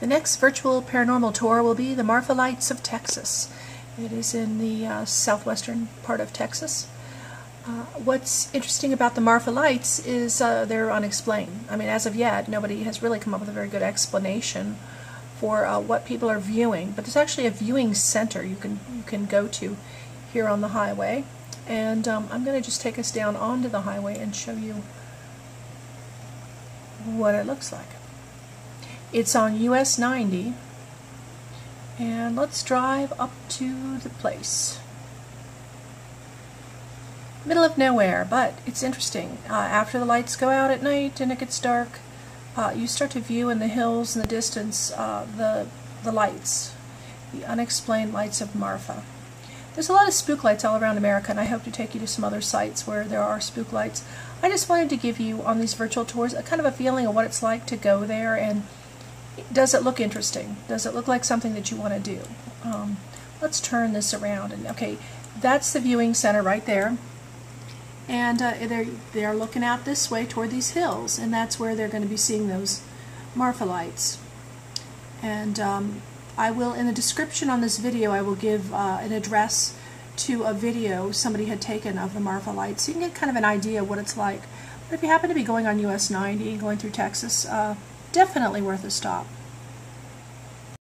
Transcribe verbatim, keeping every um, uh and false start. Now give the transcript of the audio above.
The next virtual paranormal tour will be the Marfa Lights of Texas. It is in the uh, southwestern part of Texas. Uh, what's interesting about the Marfa Lights is uh, they're unexplained. I mean, as of yet, nobody has really come up with a very good explanation for uh, what people are viewing. But there's actually a viewing center you can, you can go to here on the highway. And um, I'm going to just take us down onto the highway and show you what it looks like. It's on U S ninety, and let's drive up to the place. Middle of nowhere, but it's interesting. Uh, after the lights go out at night and it gets dark, uh, you start to view in the hills in the distance uh, the, the lights, the unexplained lights of Marfa. There's a lot of spook lights all around America, and I hope to take you to some other sites where there are spook lights. I just wanted to give you, on these virtual tours, a kind of a feeling of what it's like to go there, and does it look interesting? Does it look like something that you want to do? Um, let's turn this around. And okay, that's the viewing center right there. And uh, they're, they're looking out this way toward these hills, and that's where they're going to be seeing those Marfa lights. And um, I will, in the description on this video, I will give uh, an address to a video somebody had taken of the Marfa lights, so you can get kind of an idea of what it's like. But if you happen to be going on U S ninety, going through Texas, uh, definitely worth a stop.